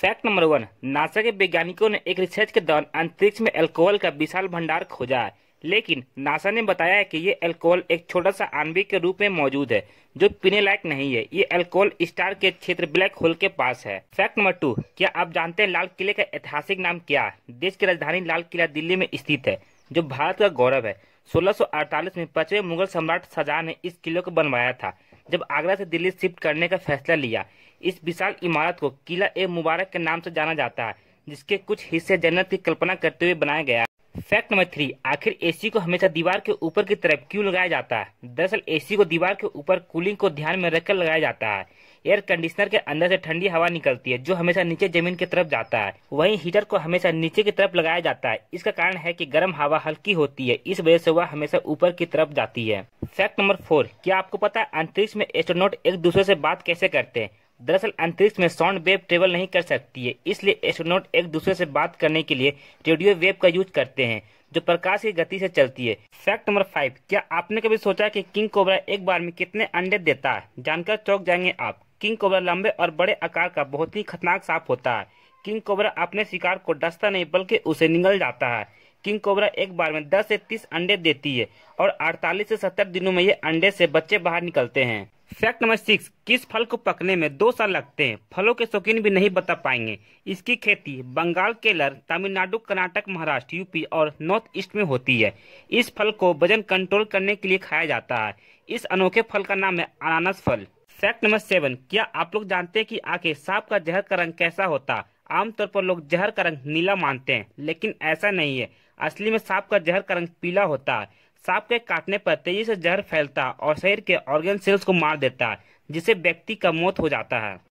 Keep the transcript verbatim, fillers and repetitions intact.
Fact number one, NASA के वैज्ञानिकों ने एक रिसर्च के दौरान अंतरिक्ष में अल्कोहल का विशाल भंडार खोजा है, लेकिन नासा ने बताया है कि ये अल्कोहल एक छोटा सा आणविक के रूप में मौजूद है जो पीने लायक नहीं है। ये अल्कोहल स्टार के क्षेत्र ब्लैक होल के पास है। फैक्ट नंबर टू, क्या आप जानते हैं लाल किले का ऐतिहासिक नाम क्या है? देश की राजधानी लाल किला दिल्ली में स्थित है, जो भारत का गौरव है। सोलह सौ अड़तालीस में पांचवें मुगल सम्राट शाहजहां ने इस किले को बनवाया था, जब आगरा से दिल्ली शिफ्ट करने का फैसला लिया। इस विशाल इमारत को किला ए मुबारक के नाम से जाना जाता है, जिसके कुछ हिस्से जन्नत की कल्पना करते हुए बनाया गया। फैक्ट नंबर थ्री, आखिर एसी को हमेशा दीवार के ऊपर की तरफ क्यों लगाया जाता है? दरअसल एसी को दीवार के ऊपर कूलिंग को ध्यान में रखकर लगाया जाता है। एयर कंडीशनर के अंदर से ठंडी हवा निकलती है, जो हमेशा नीचे जमीन की तरफ जाता है। वहीं हीटर को हमेशा नीचे की तरफ लगाया जाता है। इसका कारण है कि गर्म हवा हल्की होती है, इस वजह से वह हमेशा ऊपर की तरफ जाती है। फैक्ट नंबर फोर, क्या आपको पता है अंतरिक्ष में एस्ट्रोनॉट एक दूसरे से बात कैसे करते हैं? दरअसल अंतरिक्ष में साउंड वेव ट्रेवल नहीं कर सकती है, इसलिए एस्ट्रोनॉट एक दूसरे से बात करने के लिए रेडियो वेव का यूज करते हैं, जो प्रकाश की गति से चलती है। फैक्ट नंबर फाइव, क्या आपने कभी सोचा कि किंग कोबरा एक बार में कितने अंडे देता है? जानकर चौंक जाएंगे आप। किंग कोबरा लंबे और बड़े आकार का बहुत ही खतरनाक सांप होता है। किंग कोबरा अपने शिकार को डसता नहीं, बल्कि उसे निगल जाता है। किंग कोबरा एक बार में दस से तीस अंडे देती है और अड़तालीस से सत्तर दिनों में ये अंडे से बच्चे बाहर निकलते हैं। फैक्ट नंबर सिक्स, किस फल को पकने में दो साल लगते हैं? फलों के शौकीन भी नहीं बता पाएंगे। इसकी खेती बंगाल, केरल, तमिलनाडु, कर्नाटक, महाराष्ट्र, यूपी और नॉर्थ ईस्ट में होती है। इस फल को वजन कंट्रोल करने के लिए खाया जाता है। इस अनोखे फल का नाम है अनानास फल। फैक्ट नंबर सेवन, क्या आप लोग जानते हैं कि आखिर सांप का जहर का रंग कैसा होता है? आमतौर पर लोग जहर का रंग नीला मानते हैं, लेकिन ऐसा नहीं है। असली में सांप का जहर का रंग पीला होता है। सांप के काटने पर तेजी से जहर फैलता और शरीर के ऑर्गन सेल्स को मार देता है, जिससे व्यक्ति का मौत हो जाता है।